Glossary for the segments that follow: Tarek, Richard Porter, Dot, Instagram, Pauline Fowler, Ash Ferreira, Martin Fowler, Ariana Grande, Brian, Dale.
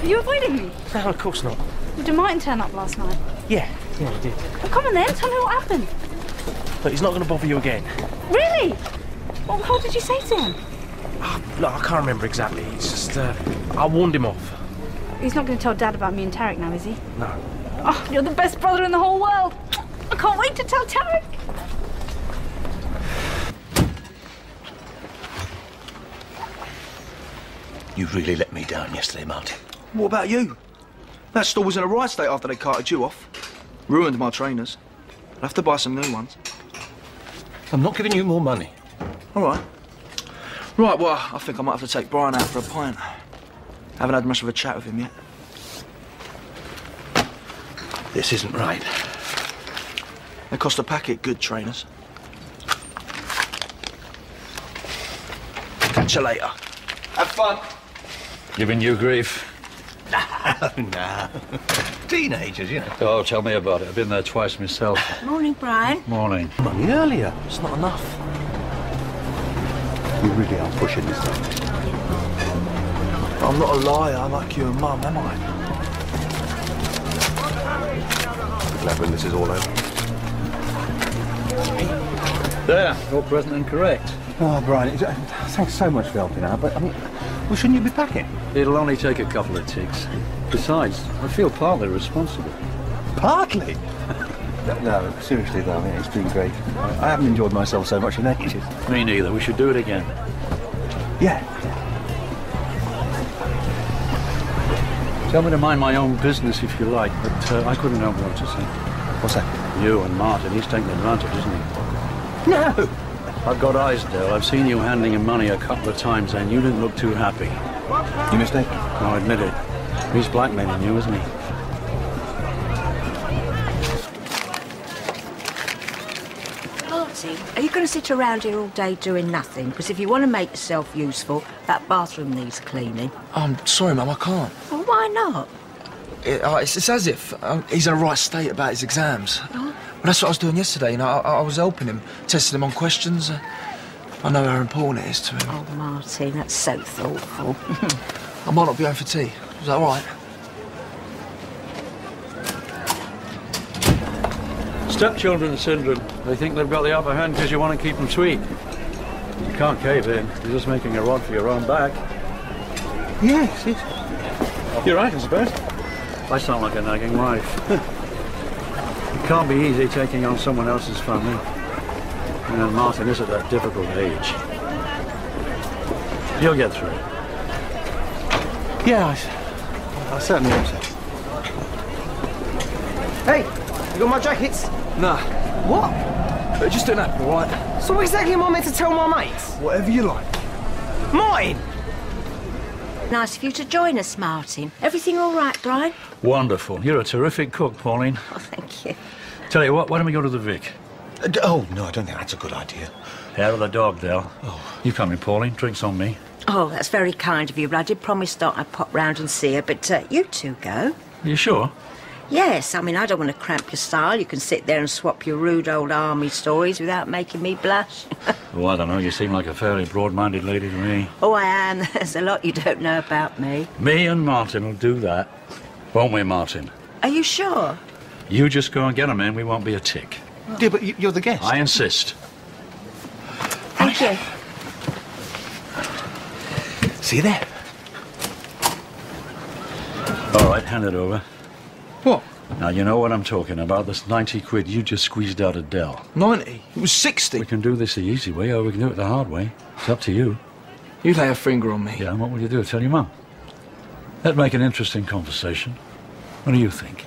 Are you avoiding me? No, of course not. Well, did Martin turn up last night? Yeah, he did. Well, come on then, tell me what happened. Look, he's not going to bother you again. Really? What did you say to him? Look, I can't remember exactly. It's just, I warned him off. He's not going to tell Dad about me and Tarek now, is he? No. Oh, you're the best brother in the whole world. I can't wait to tell Tarek. You really let me down yesterday, Martin. What about you? That store was in a right state after they carted you off. Ruined my trainers. I'll have to buy some new ones. I'm not giving you more money. All right. Right, well, I think I might have to take Brian out for a pint. Haven't had much of a chat with him yet. This isn't right. They cost a packet, good trainers. Catch you later. Have fun. Giving you grief? No. Teenagers, you know. Oh, tell me about it. I've been there twice myself. Morning, Brian. Morning. Money earlier. It's not enough. You really are pushing this thing. I'm not a liar like you and Mum, am I? I'm glad when this is all over. There. All present and correct. Oh, Brian, thanks so much for helping out, but I mean, well, shouldn't you be packing? It'll only take a couple of ticks. Besides, I feel partly responsible. Partly? No, seriously though, I mean, it's been great. I haven't enjoyed myself so much in ages. Me neither, we should do it again. Yeah. Tell me to mind my own business if you like, but I couldn't help what to say. What's that? You and Martin, he's taking advantage, isn't he? No! I've got eyes, Dale. I've seen you handing him money a couple of times, and you didn't look too happy. You mistaken? No, I admit it. He's blackmailing you, isn't he? Martin, are you going to sit around here all day doing nothing? Because if you want to make yourself useful, that bathroom needs cleaning. I'm sorry, Mum, I can't. Well, why not? It's as if he's in a right state about his exams. Oh. Well, that's what I was doing yesterday, you know, I was helping him, testing him on questions. I know how important it is to him. Oh, Martin, that's so thoughtful. I might not be home for tea. Is that all right? Stepchildren syndrome. They think they've got the upper hand because you want to keep them sweet. You can't cave in. You're just making a rod for your own back. Yes, it's... You're right, I suppose. I sound like a nagging wife. It can't be easy taking on someone else's family. You know, Martin is at that difficult age. You'll get through it. Yeah, I certainly hope so. Hey, you got my jackets? Nah. What? They're just doing that, all right? So what exactly am I meant to tell my mates? Whatever you like. Mine! Nice of you to join us, Martin. Everything all right, Brian? Wonderful. You're a terrific cook, Pauline. Oh, thank you. Tell you what, why don't we go to the Vic? Oh, no, I don't think that's a good idea. Hair of the dog, Dale. Oh. You come in, Pauline. Drinks on me. Oh, that's very kind of you, but I did promise Dot I'd pop round and see her, but you two go. Are you sure? Yes, I mean, I don't want to cramp your style. You can sit there and swap your rude old army stories without making me blush. Oh, I don't know. You seem like a fairly broad-minded lady to me. Oh, I am. There's a lot you don't know about me. Me and Martin will do that. Won't we, Martin? Are you sure? You just go and get them in. We won't be a tick. Oh. Yeah, but you're the guest. I insist. Thank you. See you there. All right, hand it over. What? Now, you know what I'm talking about. This 90 quid you just squeezed out of Dell. 90? It was 60. We can do this the easy way or we can do it the hard way. It's up to you. You lay a finger on me. Yeah, and what will you do? Tell your mum? That'd make an interesting conversation. What do you think?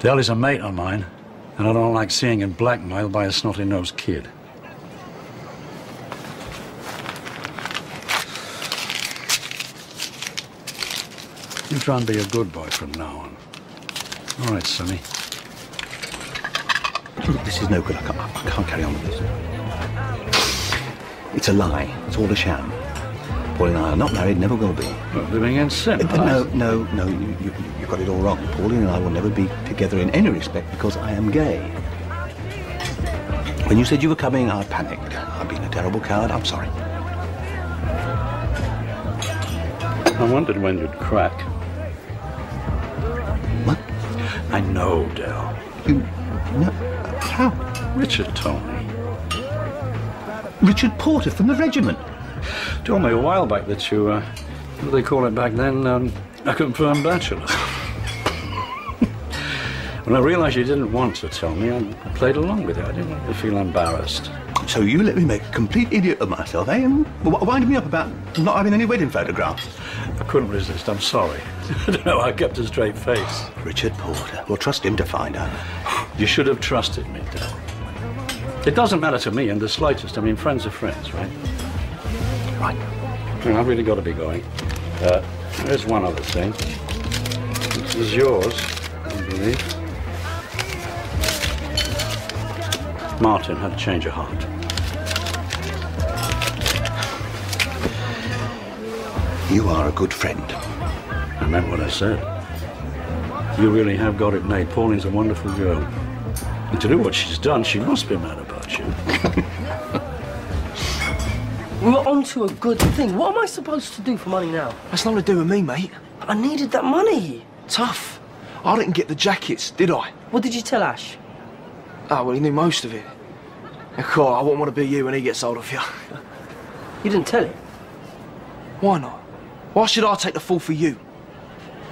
Dell is a mate of mine, and I don't like seeing him blackmailed by a snotty-nosed kid. You try and be a good boy from now on. All right, Sonny. This is no good. I can't carry on with this. It's a lie. It's all a sham. Paul and I are not married, never will be. Not living in sin. No, you've got it all wrong. Pauline and I will never be together in any respect because I am gay. When you said you were coming, I panicked. I've been a terrible coward. I'm sorry. I wondered when you'd crack. What? I know, Dale. You know? How? Richard told me. Richard Porter from the regiment. Told me a while back that you, what they call it back then, a confirmed bachelor. When I realised you didn't want to tell me, I played along with it. I didn't want to feel embarrassed. So you let me make a complete idiot of myself, eh? And wind me up about not having any wedding photographs. I couldn't resist, I'm sorry. I don't know, I kept a straight face. Richard Porter. We'll trust him to find out. You should have trusted me, Dale. It doesn't matter to me in the slightest. I mean, friends are friends, right? Right. I've really got to be going. There's one other thing. This is yours, I believe. Martin had a change of heart. You are a good friend. I meant what I said. You really have got it made. Pauline's a wonderful girl. And to do what she's done, she must be mad about you. We're on to a good thing. What am I supposed to do for money now? That's nothing to do with me, mate. I needed that money. Tough. I didn't get the jackets, did I? What did you tell Ash? Oh, well, he knew most of it. Of course, I wouldn't want to be you when he gets hold of you. You didn't tell him? Why not? Why should I take the fall for you?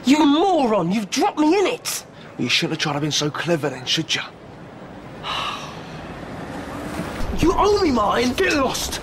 You moron! You've dropped me in it! Well, you shouldn't have tried to be so clever then, should you? You owe me mine! Get lost!